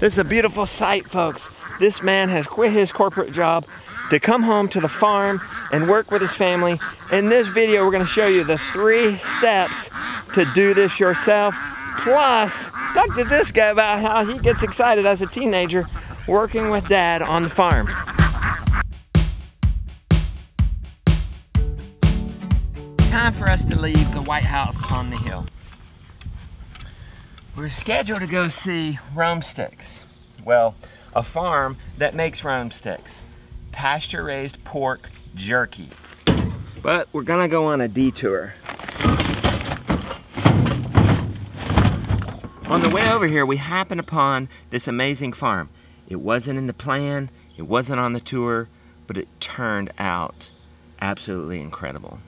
This is a beautiful sight, folks. This man has quit his corporate job to come home to the farm and work with his family. In this video, we're gonna show you the 3 steps to do this yourself. Plus, talk to this guy about how he gets excited as a teenager working with dad on the farm. Time for us to leave the White House on the hill. We're scheduled to go see Rhome Sticks. Well, a farm that makes Rhome Sticks. Pasture-raised pork jerky. But we're gonna go on a detour. On the way over here, we happened upon this amazing farm. It wasn't in the plan, it wasn't on the tour, but it turned out absolutely incredible.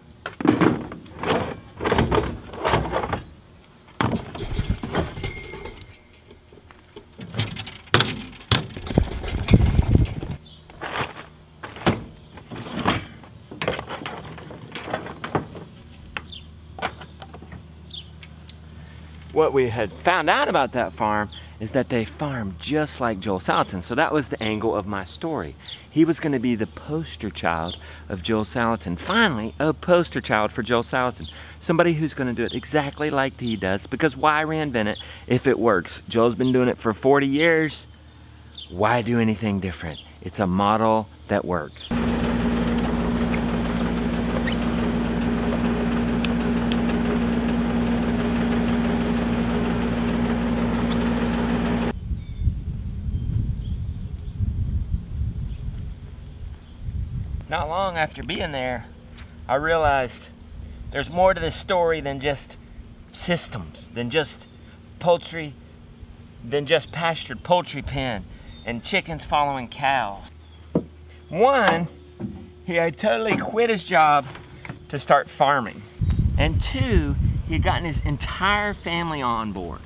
What we had found out about that farm is that they farm just like Joel Salatin. So that was the angle of my story. He was going to be the poster child of Joel Salatin. Finally, a poster child for Joel Salatin. Somebody who's going to do it exactly like he does, because why reinvent it if it works? Joel's been doing it for 40 years. Why do anything different? It's a model that works. Not long after being there, I realized there's more to this story than just systems, than just poultry, than just pastured poultry pen and chickens following cows. One, he had totally quit his job to start farming. And two, he had gotten his entire family on board.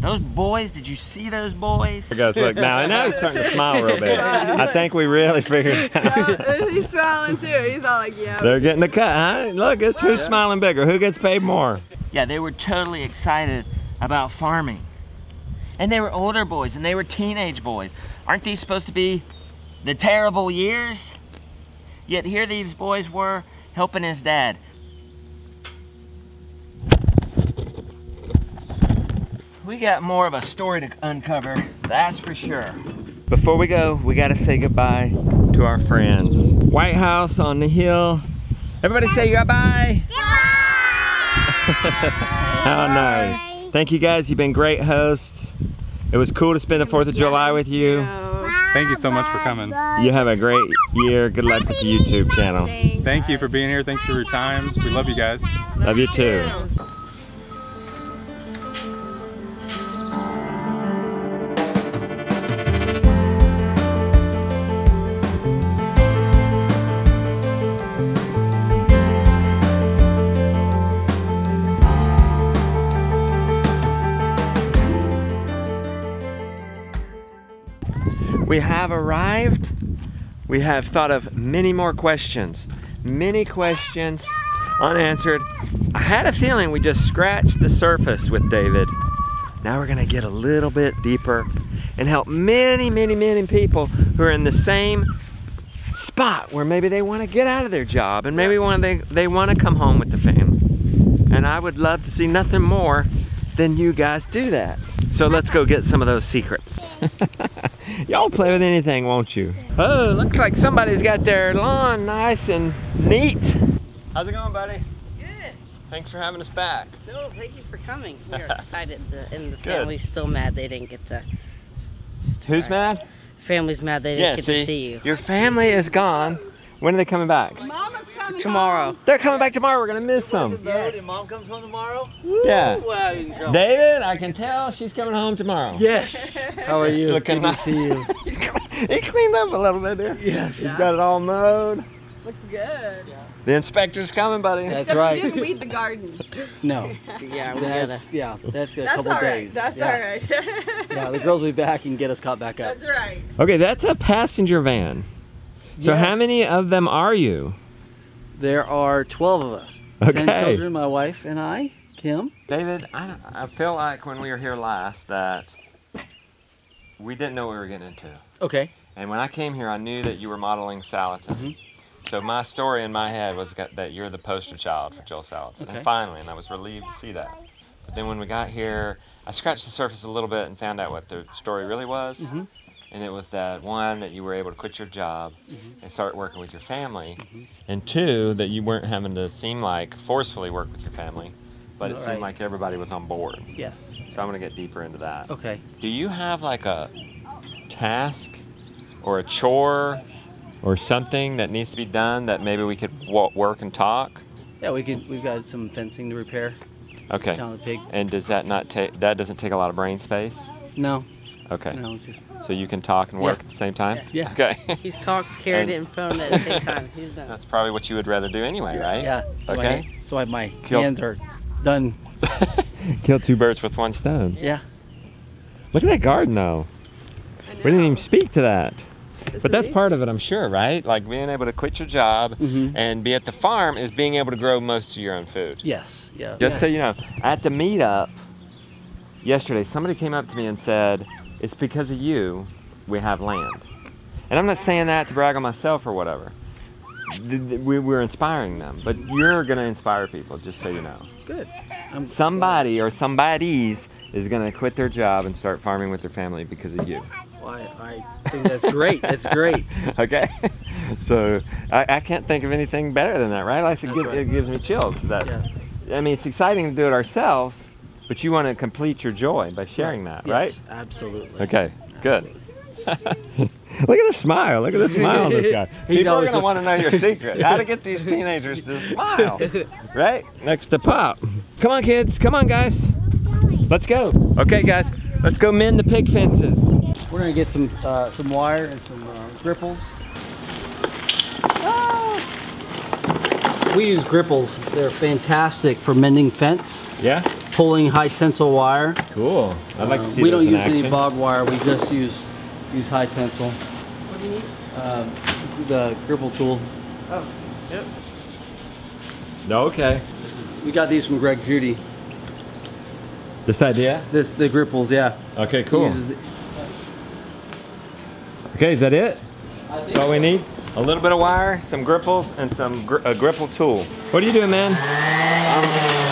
Those boys, did you see those boys? There goes, look now, and now he's starting to smile real big. I think we really figured it out. He's smiling too, he's all like, yeah. They're getting the cut, huh? Look, it's who's smiling bigger, who gets paid more. Yeah, they were totally excited about farming. And they were older boys, and they were teenage boys. Aren't these supposed to be the terrible years? Yet here these boys were helping his dad. We got more of a story to uncover, that's for sure. Before we go, we gotta say goodbye to our friends. White House on the hill. Everybody say goodbye. Goodbye. How nice. Thank you guys, you've been great hosts. It was cool to spend the 4th of July with you. Thank you so much for coming. You have a great year. Good luck with the YouTube channel. Thank you for being here. Thanks for your time. We love you guys. Love you too. We have arrived. We have thought of many more questions. Many questions unanswered. I had a feeling we just scratched the surface with David. Now we're gonna get a little bit deeper and help many, many, many people who are in the same spot where maybe they wanna get out of their job and maybe they wanna come home with the family. And I would love to see nothing more than you guys do that. So let's go get some of those secrets. Y'all play with anything, won't you? Oh, looks like somebody's got their lawn nice and neat. How's it going, buddy? Good. Thanks for having us back. No, thank you for coming. We are excited, and the family's still mad they didn't get to... start. Who's mad? Family's mad they didn't get to see you. Your family is gone. When are they coming back? Mama's coming tomorrow. They're coming back tomorrow. We're gonna miss them. Yes. And Mom comes home tomorrow. Woo. Yeah. Wow, David, I can tell she's coming home tomorrow. Yes. How are you? Looking good to see you. He cleaned up a little bit there. Yes. He's got it all mowed. Looks good. Yeah. The inspector's coming, buddy. That's right. Except you didn't weed the garden. No. Yeah. We gotta. Yeah. That's a couple days. That's all right. That's all right. Yeah. The girls will be back and get us caught back up. That's right. Okay, that's a passenger van. So how many of them are you? There are 12 of us. Okay. 10 children, my wife and I, Kim. David, I feel like when we were here last that we didn't know what we were getting into. Okay. And when I came here, I knew that you were modeling Salatin. Mm-hmm. So my story in my head was that you're the poster child for Joel Salatin. Okay. And finally, and I was relieved to see that. But then when we got here, I scratched the surface a little bit and found out what the story really was. Mm-hmm. And it was that, one, that you were able to quit your job mm-hmm. and start working with your family. Mm-hmm. And two, that you weren't having to seem like forcefully work with your family, but it seemed like everybody was on board. Yeah. So I'm going to get deeper into that. Okay. Do you have like a task or a chore or something that needs to be done that maybe we could work and talk? Yeah, we could. We've got some fencing to repair. Okay. Down the pig. And does that not take? That doesn't take a lot of brain space. No. Okay. No, just... So you can talk and work at the same time? Yeah. Okay. He's talked, carried it, and thrown it at the same time. He's done. That's probably what you would rather do anyway, right? Yeah. Okay. So my hands are done. Kill two birds with one stone. Yeah. Look at that garden, though. We didn't even speak to that. But that's part of it, I'm sure, right? Like being able to quit your job mm-hmm. and be at the farm is being able to grow most of your own food. Yes. Yeah. Just so you know, at the meetup yesterday, somebody came up to me and said, "It's because of you we have land." And I'm not saying that to brag on myself or whatever. We're inspiring them, but you're going to inspire people, just so you know. Good. Somebody or somebody's is going to quit their job and start farming with their family because of you. Well, I think that's great. That's great. Okay. So I can't think of anything better than that, right? Like, it gives me chills. That, I mean, it's exciting to do it ourselves, but you want to complete your joy by sharing that, right? Absolutely. Okay, good. Look at the smile. Look at the smile on this guy. People are going to want to know your secret. How to get these teenagers to smile, right? Next to Pop. Come on, kids. Come on, guys. Let's go. Okay, guys. Let's go mend the pig fences. We're going to get some wire and some gripples. Ah! We use gripples. They're fantastic for mending fence. Yeah. Pulling high tensile wire. Cool. I'd like to see those. We don't use any barbed wire. We just use high tensile. What do you need? The gripple tool. Oh, yep. No, okay. We got these from Greg Judy. This idea? The gripples, yeah. Okay, cool. Okay, is that it? That's all we need? A little bit of wire, some gripples, and some gripple tool. What are you doing, man?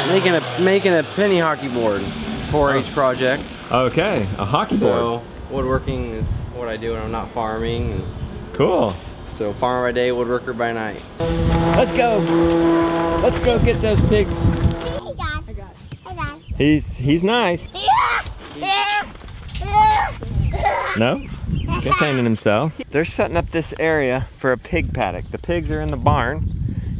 I'm making a penny hockey board for each project. Okay, a hockey board. So woodworking is what I do when I'm not farming. And cool. So farmer by day, woodworker by night. Let's go. Let's go get those pigs. Hey, Dad. Hey, Dad. Hey, Dad. He's nice. No? Containing himself. They're setting up this area for a pig paddock. The pigs are in the barn.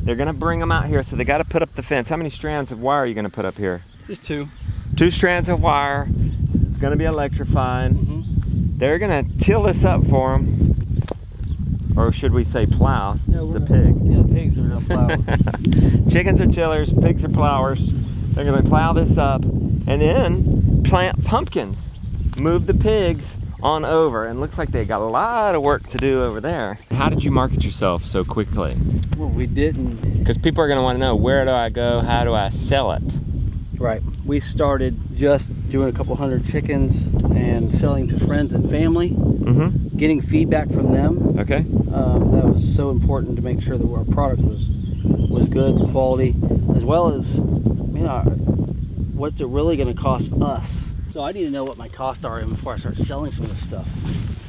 They're gonna bring them out here, so they gotta put up the fence. How many strands of wire are you gonna put up here? Just two. Two strands of wire. It's gonna be electrified. Mm-hmm. They're gonna till this up for them. Or should we say plow? No, we're the pigs are gonna plow. Chickens are tillers, pigs are plowers. They're gonna plow this up and then plant pumpkins. Move the pigs on over, and looks like they got a lot of work to do over there. How did you market yourself so quickly? Well, we didn't. Because people are going to want to know, where do I go? How do I sell it? Right. We started just doing a couple hundred chickens and selling to friends and family, mm-hmm. getting feedback from them. Okay. That was so important to make sure that our product was good quality, as well as, you know, what's it really going to cost us? So I need to know what my costs are before I start selling some of this stuff.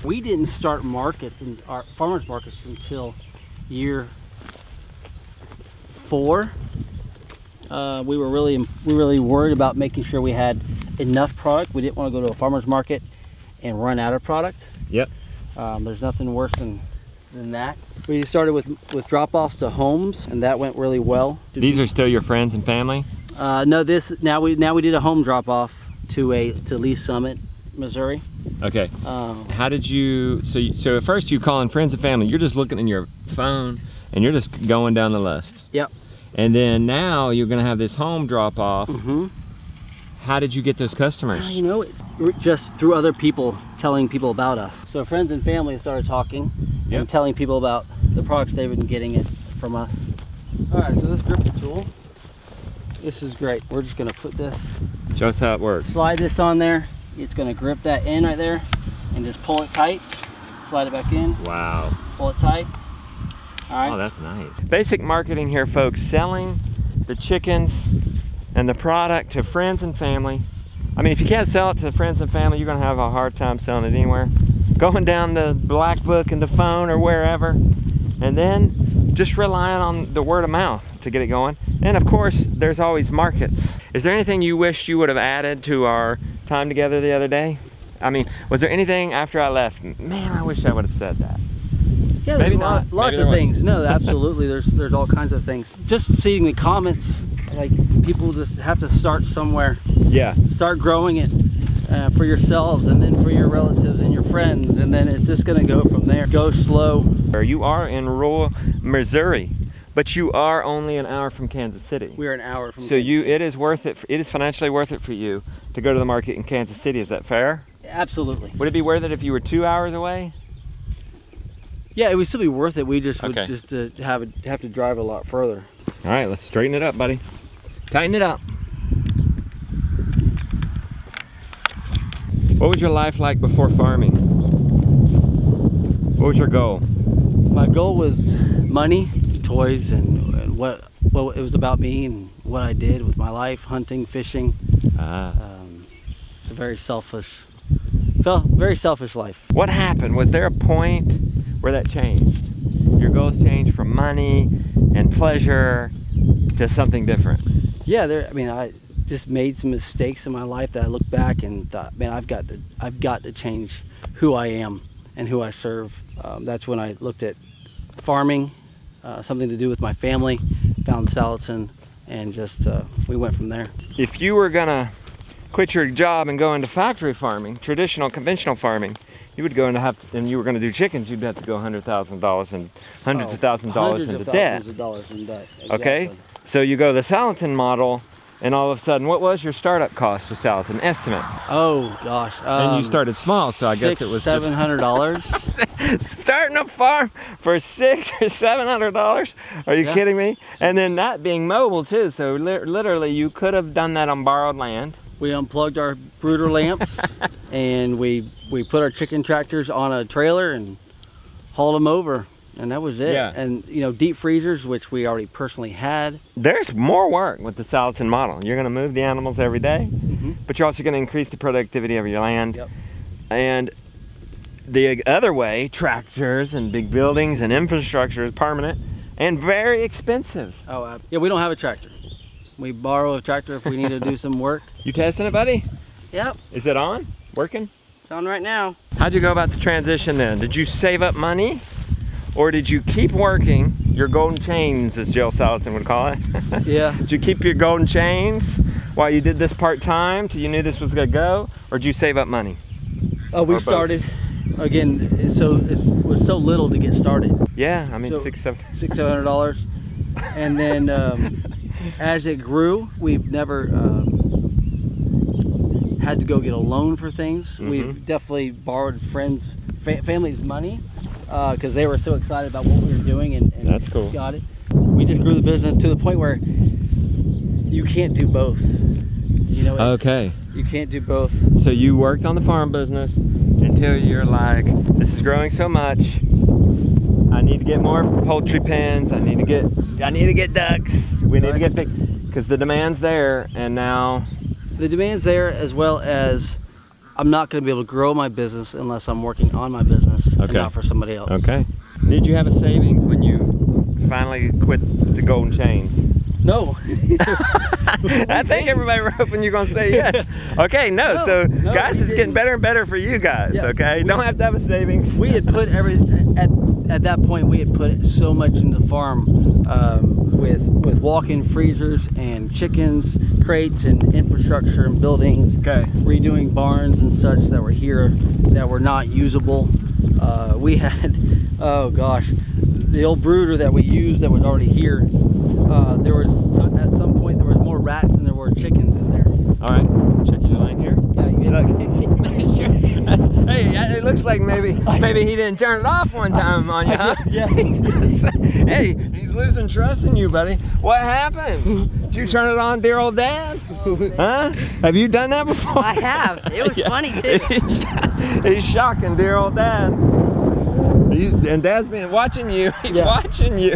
We didn't start markets and our farmers markets until year 4. We were really worried about making sure we had enough product. We didn't want to go to a farmers market and run out of product. Yep. There's nothing worse than that. We started with drop-offs to homes, and that went really well. These are still your friends and family? No, now we did a home drop-off to Lee's Summit, Missouri. Okay. How did you? So at first you call in friends and family. You're just looking in your phone and you're just going down the list. Yep. And then now you're gonna have this home drop off. Mm-hmm. How did you get those customers? You know, just through other people telling people about us. So friends and family started talking and telling people about the products they've been getting it from us. All right. So this gripple tool. This is great. We're just gonna put this. Show us how it works. Slide this on there. It's gonna grip that in right there. and just pull it tight, slide it back in. Wow. Pull it tight. All right. Oh, that's nice. Basic marketing here, folks. Selling the chickens and the product to friends and family. I mean, if you can't sell it to friends and family, you're going to have a hard time selling it anywhere. Going down the black book and the phone or wherever, and then just relying on the word of mouth to get it going. And of course, there's always markets. Is there anything you wished you would have added to our time together the other day? I mean, was there anything after I left? Man, I wish I would have said that. Yeah, there's lots of things. No, absolutely. There's all kinds of things. Just seeing the comments, like people just have to start somewhere. Yeah. Start growing it for yourselves, and then for your relatives and your friends, and then it's just gonna go from there. Go slow. You are in rural Missouri, but you are only an hour from Kansas City. We're an hour from. So Kansas. It is worth it. It is financially worth it for you to go to the market in Kansas City. Is that fair? Absolutely. Would it be worth it if you were 2 hours away? Yeah, it would still be worth it. We just would just have to drive a lot further. All right, let's straighten it up, buddy. Tighten it up. What was your life like before farming? What was your goal? My goal was money, toys, and what. Well, it was about me and what I did with my life: hunting, fishing. It's a very selfish life. What happened? Was there a point where that changed? Your goals changed from money and pleasure to something different? Yeah, I mean, I just made some mistakes in my life that I looked back and thought, man, I've got to change who I am and who I serve. That's when I looked at farming, something to do with my family, found Salatin, and just we went from there. If you were gonna quit your job and go into factory farming, traditional, conventional farming, you would go and you were going to do chickens, you'd have to go $100,000 and hundreds of thousands of dollars into debt. Exactly. Okay, so you go the Salatin model, and all of a sudden, what was your startup cost with Salatin? Estimate? Oh gosh. And you started small, so I guess it was $700. Starting a farm for $600 or $700? Are you kidding me? And then that being mobile too, so literally you could have done that on borrowed land. We unplugged our brooder lamps and we put our chicken tractors on a trailer and hauled them over, and that was it. Yeah. And you know, deep freezers, which we already personally had. There's more work with the Salatin model. You're gonna move the animals every day, but you're also gonna increase the productivity of your land. Yep. And the other way, tractors and big buildings and infrastructure is permanent and very expensive. Oh, yeah, we don't have a tractor. We borrow a tractor if we need to do some work. You testing it, buddy? Yep. Is it on? Working? It's on right now. How'd you go about the transition then? Did you save up money, or did you keep working your golden chains, as Joel Salatin would call it? Yeah. Did you keep your golden chains while you did this part-time till you knew this was gonna go, or did you save up money? Oh, we started. Again, so it was so little to get started. Yeah, I mean, so $600, $700. And then as it grew, we've never had to go get a loan for things. We've definitely borrowed friends, family's money, because they were so excited about what we were doing, and that's cool. Got it. We just grew the business to the point where you can't do both. You know. Okay. You can't do both. So you worked on the farm business until you're like, this is growing so much. I need to get more poultry pens. I need to get ducks. We need to get big, because the demand's there, and now. The demand's there, as well as I'm not going to be able to grow my business unless I'm working on my business and not for somebody else. Okay. Did you have a savings when you finally quit the golden chains? No. I think everybody was hoping you're going to say yes. Okay, no. So no, guys, it's getting better and better for you guys. Yeah, okay, don't have to have a savings. We had put everything at that point. We had put so much into the farm with walk-in freezers and chickens, crates, and infrastructure and buildings. Okay. Redoing barns and such that were here that were not usable. We had, oh gosh, the old brooder that we used that was already here. There was at some point there was more rats than there were chickens in there. All right, check your line here. Yeah, you look. Hey, it looks like maybe he didn't turn it off one time on you, huh? Yeah. Hey, he's losing trust in you, buddy. What happened? Did you turn it on, dear old dad? Huh? Have you done that before? I have. It was funny too. He's shocking dear old Dad. And Dad's been watching you. He's watching you.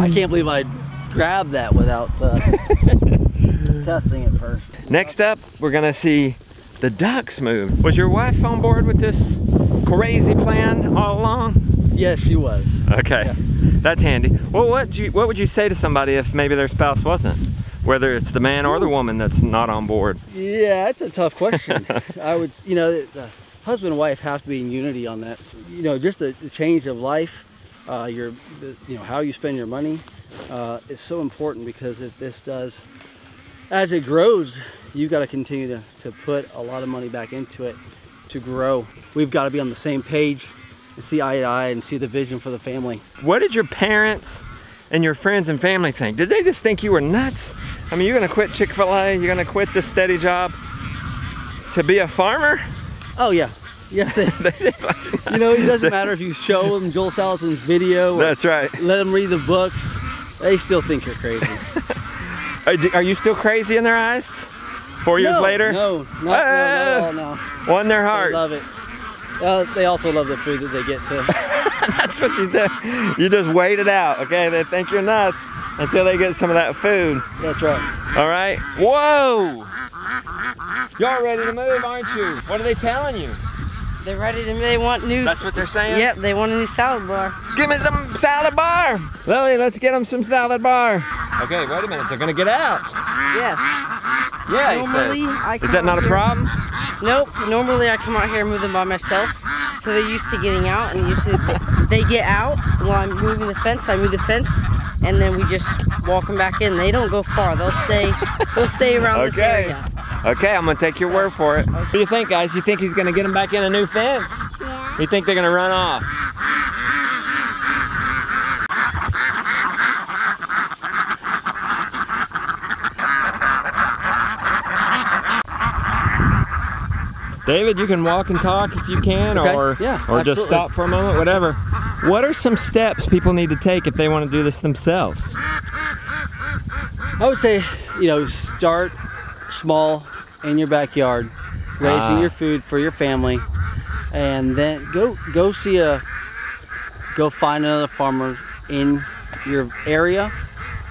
I can't believe I grabbed that without testing it first. Next up, we're gonna see the ducks move. Was your wife on board with this crazy plan all along? Yes, she was. Okay, that's handy. Well, what would you say to somebody if maybe their spouse wasn't? Whether it's the man or the woman that's not on board. Yeah, that's a tough question. I would, you know, the husband and wife have to be in unity on that. So, you know, just the change of life, you know, how you spend your money is so important, because if this does, as it grows, you've got to continue to put a lot of money back into it to grow. We've got to be on the same page and see eye to eye and see the vision for the family. What did your parents and your friends and family think? Did they just think you were nuts? I mean, you're gonna quit Chick-fil-A, you're gonna quit this steady job to be a farmer? Oh yeah, yeah. You know, it doesn't matter if you show them Joel Salatin's video. That's right. Let them read the books. They still think you're crazy. Are you still crazy in their eyes? 4 years later? No, no. Won their hearts. They love it. They also love the food that they get too. That's what you do. You just wait it out, okay? They think you're nuts until they get some of that food. That's right. All right. Whoa! Y'all ready to move, aren't you? What are they telling you? They're ready to move. They want new. That's what they're saying? Yep, they want a new salad bar. Give me some salad bar! Lily, let's get them some salad bar. Okay, wait a minute. They're going to get out. Yes. Yeah, normally, he says. Is that not a problem? Nope. Normally I come out here and move them by myself. So they're used to getting out, and usually they get out while I'm moving the fence. I move the fence, and then we just walk them back in. They don't go far. They'll stay around this area. Okay, I'm gonna take your word for it. Okay. What do you think, guys? You think he's gonna get them back in a new fence? Yeah. You think they're gonna run off? David, you can walk and talk if you can, or just stop for a moment, whatever. What are some steps people need to take if they want to do this themselves? I would say, you know, start small in your backyard, raising your food for your family, and then go find another farmer in your area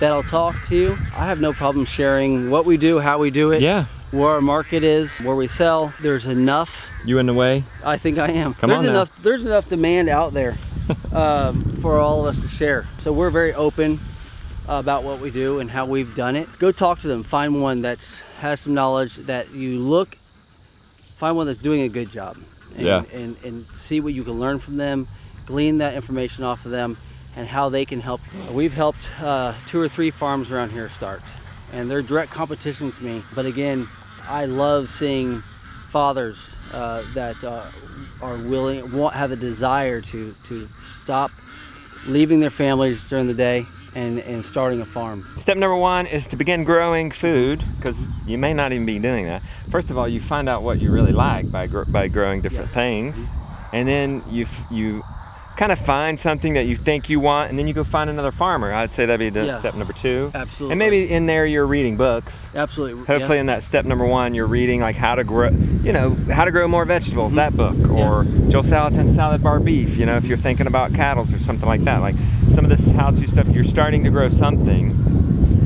that'll talk to you. I have no problem sharing what we do, how we do it. Yeah. Where our market is, where we sell, there's enough. You in the way? I think I am. There's enough demand out there for all of us to share. So we're very open about what we do and how we've done it. Go talk to them. Find one that has some knowledge that you look. Find one that's doing a good job. And, and see what you can learn from them. Glean that information off of them and how they can help. We've helped 2 or 3 farms around here start, and they're direct competition to me. But again, I love seeing fathers that are willing, have a desire to stop leaving their families during the day and starting a farm. Step number one is to begin growing food, because you may not even be doing that. First of all, you find out what you really like by growing different things, and then you kind of find something that you think you want, and then you go find another farmer. I'd say that'd be step number 2. Absolutely. And maybe in there you're reading books. Absolutely. Hopefully in that step number 1 you're reading like how to grow, you know, how to grow more vegetables, that book, or Joel Salatin's Salad Bar Beef, you know, if you're thinking about cattle or something like that. Like some of this how-to stuff, you're starting to grow something.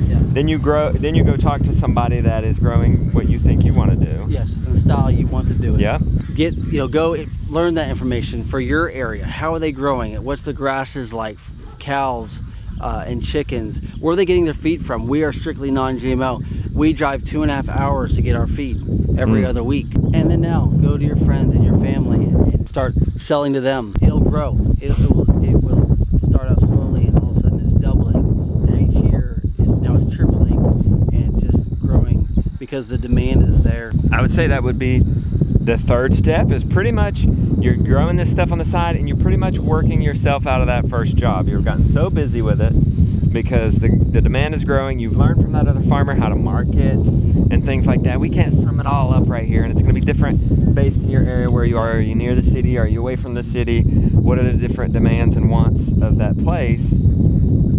Yeah. Then you go talk to somebody that is growing what you think you want to do. Yes, in the style you want to do it. Yeah. Get, you know, go learn that information for your area. How are they growing it? What's the grasses like? Cows and chickens. Where are they getting their feed from? We are strictly non-GMO. We drive 2.5 hours to get our feed every other week. And then now go to your friends and your family and start selling to them. It'll grow. It will start out slowly, and all of a sudden it's doubling. And each year now it's tripling and just growing because the demand is there. I would say that would be the third step, is pretty much you're growing this stuff on the side and you're pretty much working yourself out of that first job. You've gotten so busy with it because the demand is growing. You've learned from that other farmer how to market and things like that. We can't sum it all up right here, and it's going to be different based on your area where you are. Are you near the city? Are you away from the city? What are the different demands and wants of that place?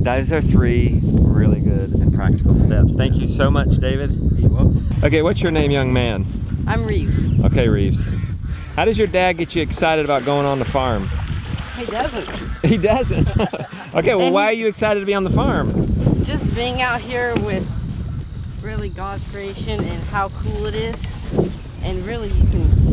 Those are three really good and practical steps. Thank you so much, David. You're welcome. Okay, what's your name, young man? I'm Reeves. Okay, Reeves. How does your dad get you excited about going on the farm? He doesn't. He doesn't? Okay, well, why are you excited to be on the farm? Just being out here with really God's creation and how cool it is. And really, you can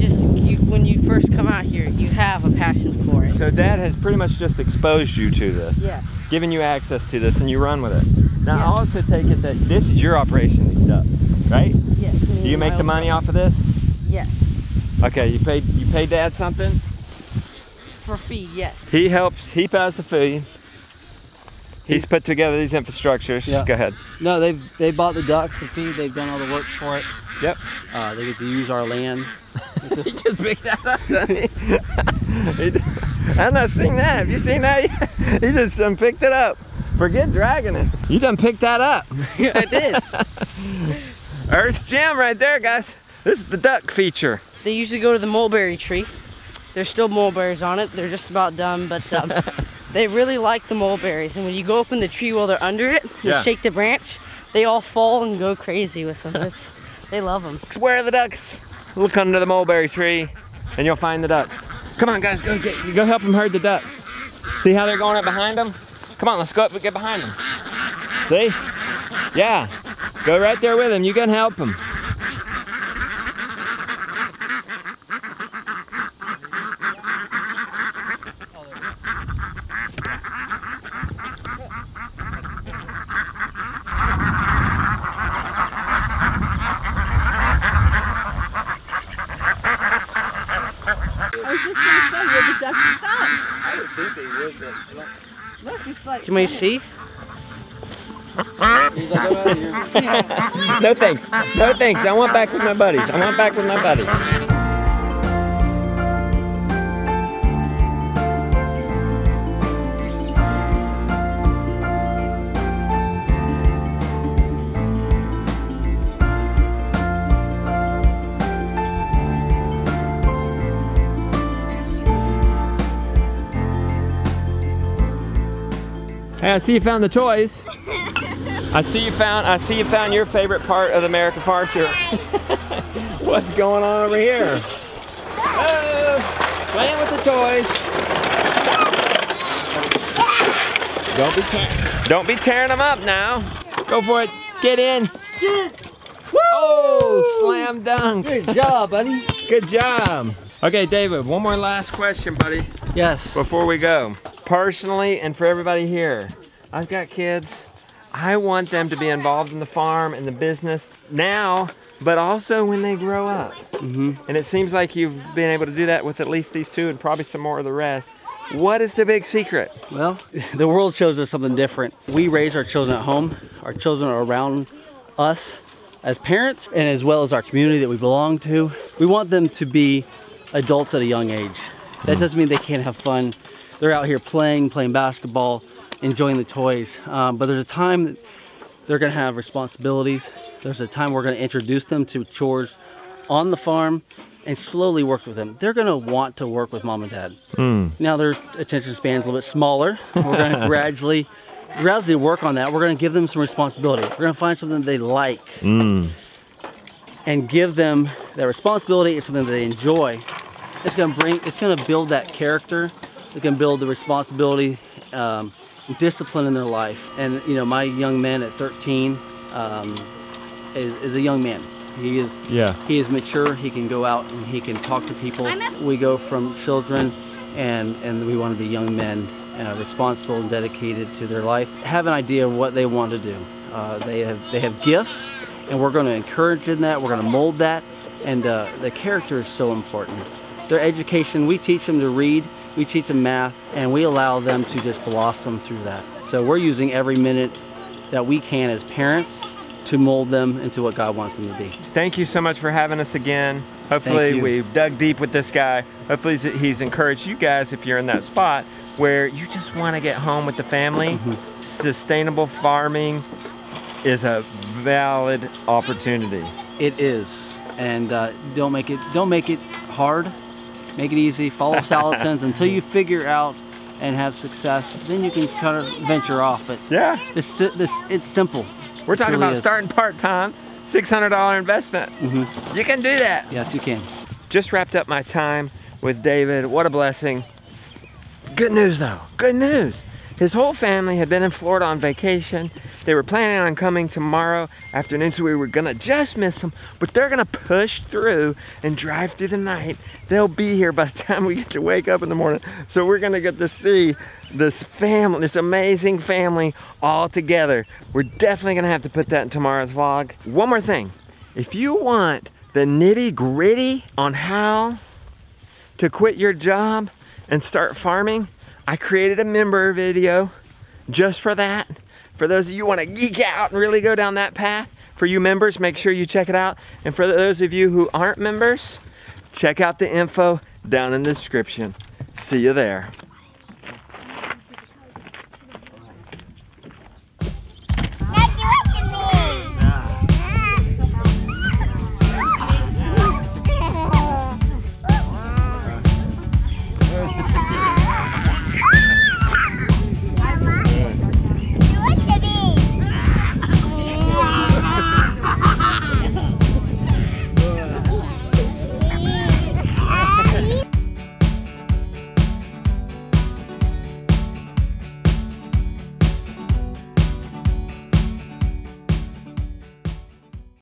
just, when you first come out here, you have a passion for it. So Dad has pretty much just exposed you to this. Yeah. Given you access to this, and you run with it. Now, yeah. I also take it that this is your operation, these ducks, right? Yes. Do you make the money off of this? Yes. Okay, you pay Dad something? For feed, yes. He helps, he buys the feed. He's put together these infrastructures. Yeah. Go ahead. No, they bought the ducks to feed. They've done all the work for it. Yep. They get to use our land. Just... He just picked that up, doesn't he? I've not seen that. Have you seen that? He just done picked it up. Forget dragging it. You done picked that up. I did. Earth's gem right there, guys. This is the duck feature. They usually go to the mulberry tree. There's still mulberries on it. They're just about done, but they really like the mulberries, and when you go up in the tree while they're under it, you yeah. shake the branch, they all fall and go crazy with them. It's, they love them. Where are the ducks? Look under the mulberry tree, and you'll find the ducks. Come on, guys, go help them herd the ducks. See how they're going up behind them? Come on, let's go up and get behind them. See? Yeah. Go right there with them. You can help them. Can we see? No thanks. No thanks. I want back with my buddies. I want back with my buddies. Hey, I see you found the toys. I see you found your favorite part of the American farm tour. What's going on over here? Oh, playing with the toys. Don't be tearing them up now. Go for it. Get in. Woo! Oh, slam dunk. Good job, buddy. Good job. Okay, David, one more last question, buddy. Yes. Before we go. Personally, and for everybody here, I've got kids. I want them to be involved in the farm and the business now, but also when they grow up. Mm-hmm. And it seems like you've been able to do that with at least these two and probably some more of the rest. What is the big secret? Well, the world shows us something different. We raise our children at home. Our children are around us as parents and as well as our community that we belong to. We want them to be adults at a young age. That doesn't mean they can't have fun. They're out here playing basketball, enjoying the toys. But there's a time that they're gonna have responsibilities. There's a time we're gonna introduce them to chores on the farm and slowly work with them. They're gonna want to work with mom and dad. Mm. Now their attention span's a little bit smaller. We're gonna gradually work on that. We're gonna give them some responsibility. We're gonna find something they like and give them that responsibility. It's something that they enjoy. It's gonna build that character. They can build the responsibility, discipline in their life. And you know, my young man at 13 is a young man. He is mature. He can go out and he can talk to people. We go from children and we want to be young men, responsible and dedicated to their life. Have an idea of what they want to do. They have gifts, and we're going to encourage in that. We're going to mold that, and the character is so important. Their education, we teach them to read. We teach them math, and we allow them to just blossom through that. So we're using every minute that we can as parents to mold them into what God wants them to be. Thank you so much for having us again. Hopefully we've dug deep with this guy. Hopefully he's encouraged you guys, if you're in that spot where you just want to get home with the family. Mm-hmm. Sustainable farming is a valid opportunity. It is, and don't make it hard. Make it easy, follow Salatins until you figure out and have success, then you can kind of venture off. But yeah, it's simple. We're talking about starting part-time, $600 investment. Mm-hmm. You can do that. Yes, you can. Just wrapped up my time with David. What a blessing. Good news though, good news. His whole family had been in Florida on vacation. They were planning on coming tomorrow afternoon, so we were gonna just miss them, but they're gonna push through and drive through the night. They'll be here by the time we get to wake up in the morning. So we're gonna get to see this family, this amazing family all together. We're definitely gonna have to put that in tomorrow's vlog. One more thing, if you want the nitty gritty on how to quit your job and start farming, I created a member video just for that. For those of you who want to geek out and really go down that path, for you members, make sure you check it out. And for those of you who aren't members, check out the info down in the description. See you there.